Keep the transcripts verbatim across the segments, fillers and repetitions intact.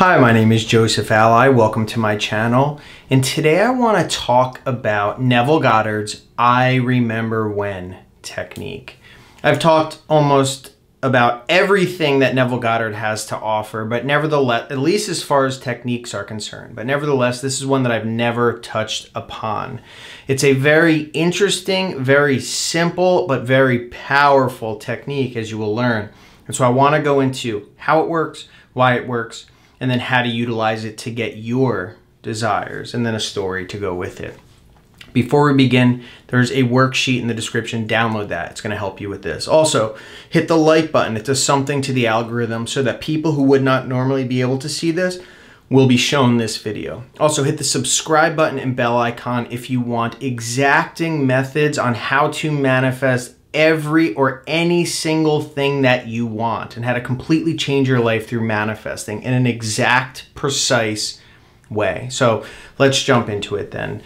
Hi, my name is Joseph Alai. Welcome to my channel. And today I want to talk about Neville Goddard's I Remember When technique. I've talked almost about everything that Neville Goddard has to offer, but nevertheless, at least as far as techniques are concerned, but nevertheless, this is one that I've never touched upon. It's a very interesting, very simple, but very powerful technique, as you will learn. And so I want to go into how it works, why it works, and then how to utilize it to get your desires, and then a story to go with it. Before we begin, there's a worksheet in the description. Download that. It's going to help you with this. Also, hit the like button. It does something to the algorithm so that people who would not normally be able to see this will be shown this video. Also, hit the subscribe button and bell icon if you want exacting methods on how to manifest every or any single thing that you want and how to completely change your life through manifesting in an exact, precise way. So let's jump into it then.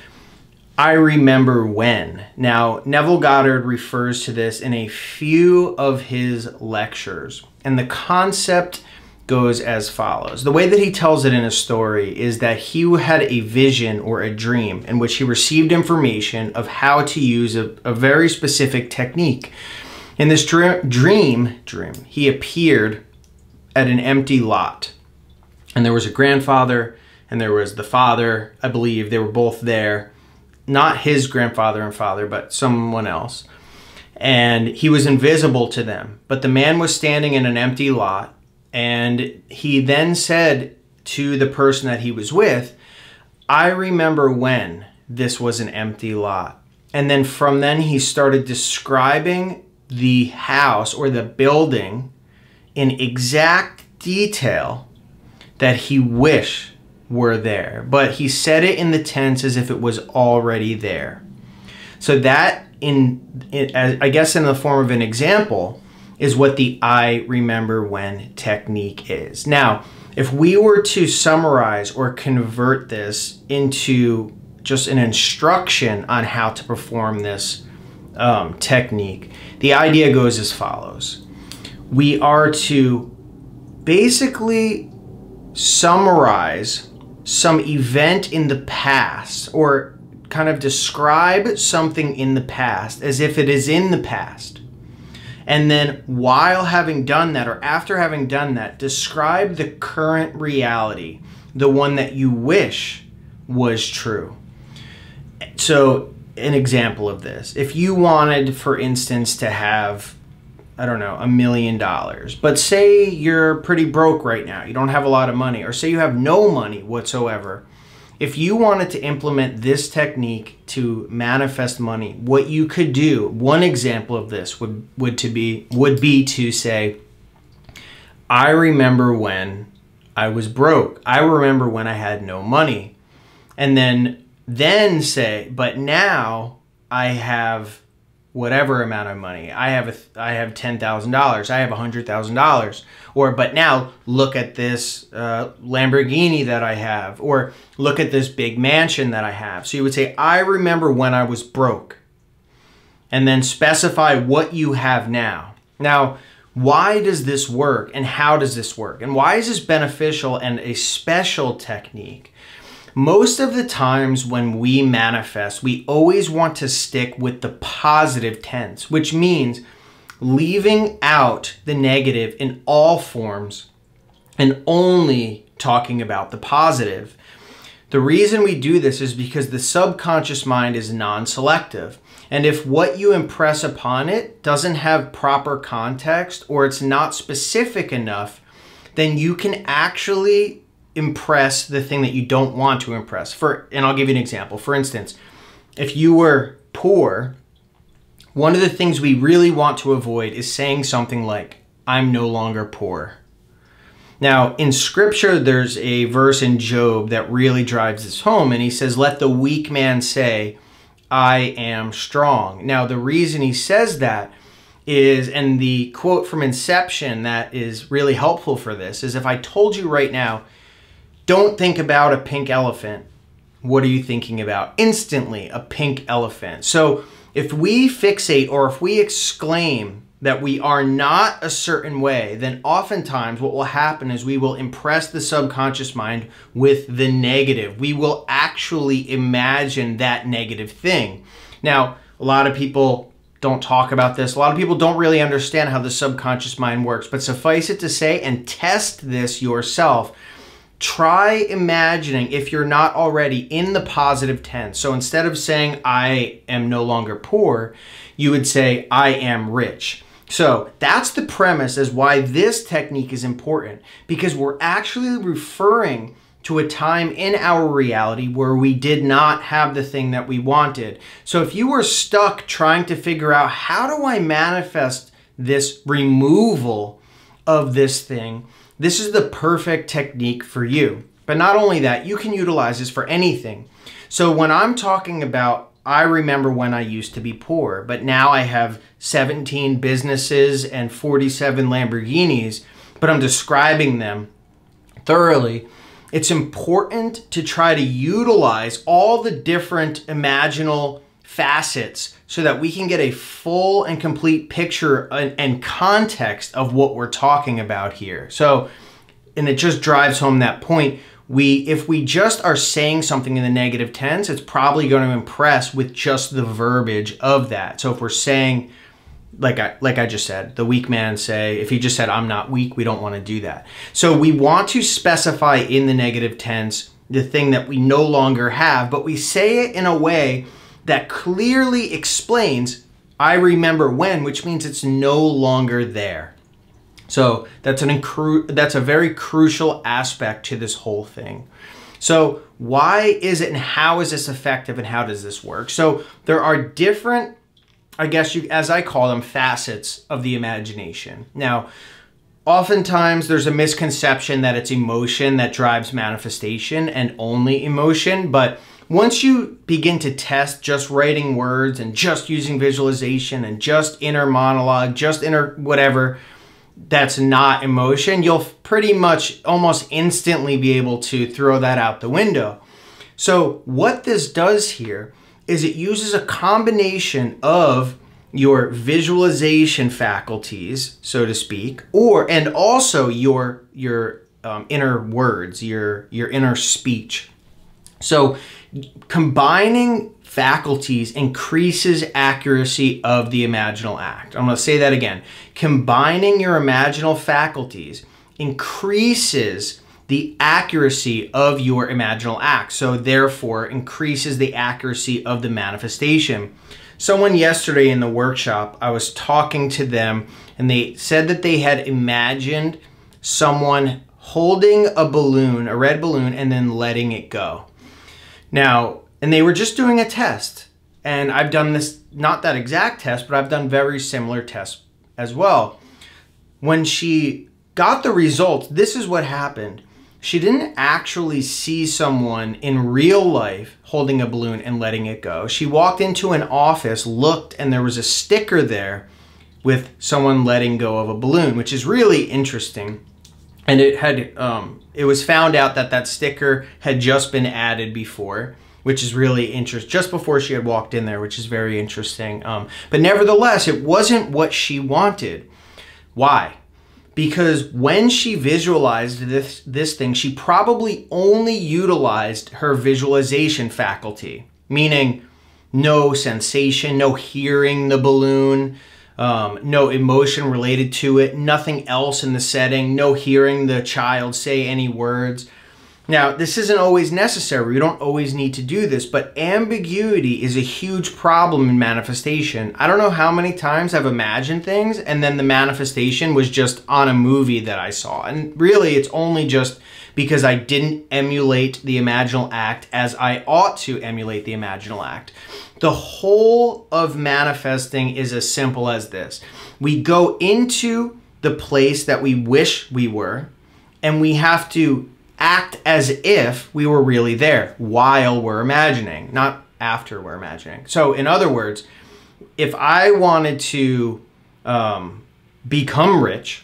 I remember when. Now, Neville Goddard refers to this in a few of his lectures, and the concept goes as follows. The way that he tells it in his story is that he had a vision or a dream in which he received information of how to use a, a very specific technique. In this dream, dream, dream, he appeared at an empty lot, and there was a grandfather and there was the father, I believe. They were both there. Not his grandfather and father, but someone else. And he was invisible to them. But the man was standing in an empty lot, and he then said to the person that he was with, "I remember when this was an empty lot." And then from then he started describing the house or the building in exact detail that he wished were there, but he said it in the tense as if it was already there. So that, in, in I guess in the form of an example, is what the I remember when technique is. Now, if we were to summarize or convert this into just an instruction on how to perform this um, technique, the idea goes as follows. We are to basically summarize some event in the past, or kind of describe something in the past as if it is in the past. And then while having done that, or after having done that, describe the current reality, the one that you wish was true. So an example of this, if you wanted, for instance, to have, I don't know, a million dollars, but say you're pretty broke right now, you don't have a lot of money, or say you have no money whatsoever. If you wanted to implement this technique to manifest money, what you could do, one example of this would, would, to be, would be to say, I remember when I was broke. I remember when I had no money. And then, then say, but now I have whatever amount of money. I have a, I have ten thousand dollars, I have one hundred thousand dollars, or but now look at this uh, Lamborghini that I have, or look at this big mansion that I have. So you would say, I remember when I was broke, and then specify what you have now. Now, why does this work, and how does this work? And why is this beneficial and a special technique? Most of the times when we manifest, we always want to stick with the positive tense, which means leaving out the negative in all forms and only talking about the positive. The reason we do this is because the subconscious mind is non-selective. And if what you impress upon it doesn't have proper context, or it's not specific enough, then you can actually impress the thing that you don't want to impress. For, and I'll give you an example. For instance, if you were poor, one of the things we really want to avoid is saying something like, I'm no longer poor. Now, in scripture, there's a verse in Job that really drives this home, and he says, let the weak man say, I am strong. Now, the reason he says that is, and the quote from Inception that is really helpful for this, is if I told you right now, don't think about a pink elephant. What are you thinking about? Instantly, a pink elephant. So if we fixate, or if we exclaim that we are not a certain way, then oftentimes what will happen is we will impress the subconscious mind with the negative. We will actually imagine that negative thing. Now, a lot of people don't talk about this. A lot of people don't really understand how the subconscious mind works, but suffice it to say, and test this yourself, try imagining, if you're not already, in the positive tense. So instead of saying, I am no longer poor, you would say, I am rich. So that's the premise as why this technique is important, because we're actually referring to a time in our reality where we did not have the thing that we wanted. So if you were stuck trying to figure out, how do I manifest this removal of this thing, this is the perfect technique for you. But not only that, you can utilize this for anything. So when I'm talking about, I remember when I used to be poor, but now I have seventeen businesses and forty-seven Lamborghinis, but I'm describing them thoroughly. It's important to try to utilize all the different imaginal facets so that we can get a full and complete picture and, and context of what we're talking about here. So, and it just drives home that point. We, if we just are saying something in the negative tense, it's probably going to impress with just the verbiage of that. So if we're saying, like I, like I just said, the weak man say, if he just said, I'm not weak, we don't want to do that. So we want to specify in the negative tense the thing that we no longer have, but we say it in a way that clearly explains, I remember when, which means it's no longer there. So that's an that's a very crucial aspect to this whole thing. So why is it and how is this effective and how does this work? So there are different, I guess you, as I call them, facets of the imagination. Now, oftentimes there's a misconception that it's emotion that drives manifestation and only emotion, but once you begin to test just writing words and just using visualization and just inner monologue, just inner whatever, that's not emotion, you'll pretty much almost instantly be able to throw that out the window. So what this does here is it uses a combination of your visualization faculties, so to speak, or and also your your um, inner words, your your inner speech. So combining faculties increases accuracy of the imaginal act. I'm going to say that again. Combining your imaginal faculties increases the accuracy of your imaginal act. So therefore increases the accuracy of the manifestation. Someone yesterday in the workshop, I was talking to them and they said that they had imagined someone holding a balloon, a red balloon, and then letting it go. Now, and they were just doing a test, and I've done this, not that exact test, but I've done very similar tests as well. When she got the results, this is what happened. She didn't actually see someone in real life holding a balloon and letting it go. She walked into an office, looked, and there was a sticker there with someone letting go of a balloon, which is really interesting. And it had, um, it was found out that that sticker had just been added before, which is really interesting, just before she had walked in there, which is very interesting. Um, but nevertheless, it wasn't what she wanted. Why? Because when she visualized this, this thing, she probably only utilized her visualization faculty, meaning no sensation, no hearing the balloon, Um, no emotion related to it, nothing else in the setting, no hearing the child say any words. Now, this isn't always necessary. We don't always need to do this, but ambiguity is a huge problem in manifestation. I don't know how many times I've imagined things and then the manifestation was just on a movie that I saw. And really, it's only just because I didn't emulate the imaginal act as I ought to emulate the imaginal act. The whole of manifesting is as simple as this. We go into the place that we wish we were, and we have to act as if we were really there while we're imagining, not after we're imagining. So in other words, if I wanted to um, become rich,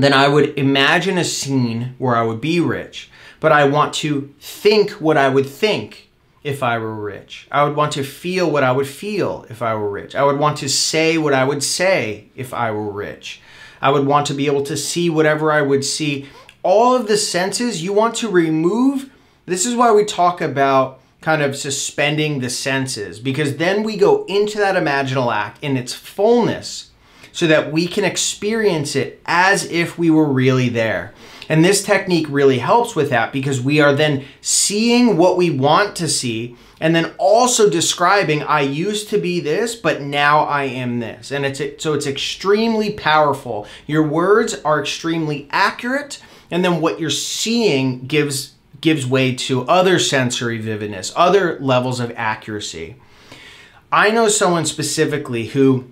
then I would imagine a scene where I would be rich, but I want to think what I would think if I were rich. I would want to feel what I would feel if I were rich. I would want to say what I would say if I were rich. I would want to be able to see whatever I would see. All of the senses you want to remove. This is why we talk about kind of suspending the senses, because then we go into that imaginal act in its fullness so that we can experience it as if we were really there. And this technique really helps with that, because we are then seeing what we want to see and then also describing, I used to be this, but now I am this. And it's so it's extremely powerful. Your words are extremely accurate, and then what you're seeing gives gives way to other sensory vividness, other levels of accuracy. I know someone specifically who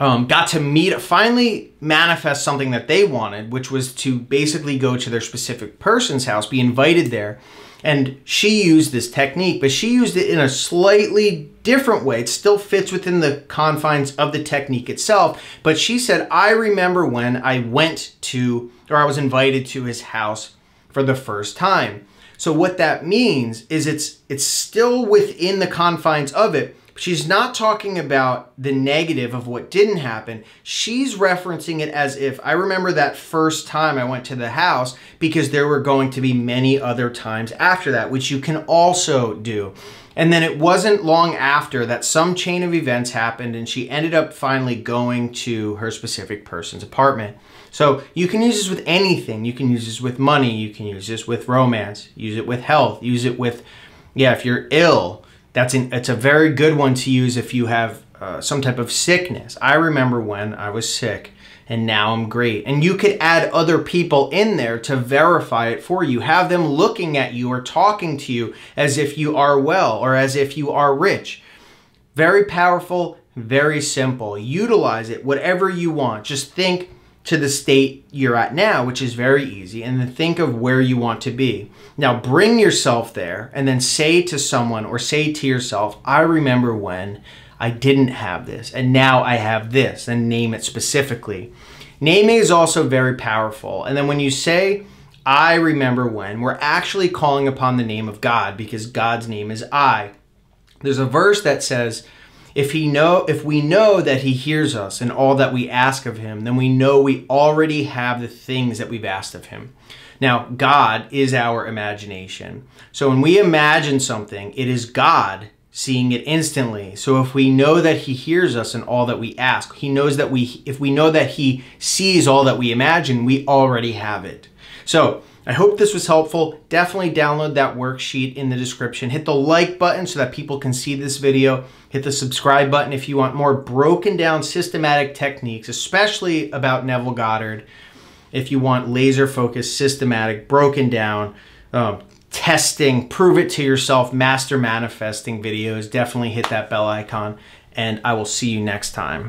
um, got to meet, finally manifest something that they wanted, which was to basically go to their specific person's house, be invited there. And she used this technique, but she used it in a slightly different way. It still fits within the confines of the technique itself. But she said, I remember when I went to, or I was invited to his house for the first time. So what that means is it's it's still within the confines of it. She's not talking about the negative of what didn't happen. She's referencing it as if, I remember that first time I went to the house, because there were going to be many other times after that, which you can also do. And then it wasn't long after that some chain of events happened and she ended up finally going to her specific person's apartment. So you can use this with anything. You can use this with money. You can use this with romance. Use it with health. Use it with, yeah, if you're ill. That's an, it's a very good one to use if you have uh, some type of sickness. I remember when I was sick and now I'm great. And you could add other people in there to verify it for you. Have them looking at you or talking to you as if you are well or as if you are rich. Very powerful, very simple. Utilize it whatever you want. Just think to the state you're at now, which is very easy, and then think of where you want to be. Now bring yourself there and then say to someone or say to yourself, I remember when I didn't have this and now I have this, and name it specifically. Naming is also very powerful. And then when you say, I remember when, we're actually calling upon the name of God, because God's name is I. There's a verse that says, If he know, if we know that he hears us and all that we ask of him, then we know we already have the things that we've asked of him. Now, God is our imagination. So when we imagine something, it is God seeing it instantly. So if we know that he hears us and all that we ask, he knows that we, if we know that he sees all that we imagine, we already have it. So I hope this was helpful. Definitely download that worksheet in the description. Hit the like button so that people can see this video. Hit the subscribe button if you want more broken down systematic techniques, especially about Neville Goddard. If you want laser focused, systematic, broken down, um, testing, prove it to yourself, master manifesting videos, definitely hit that bell icon, and I will see you next time.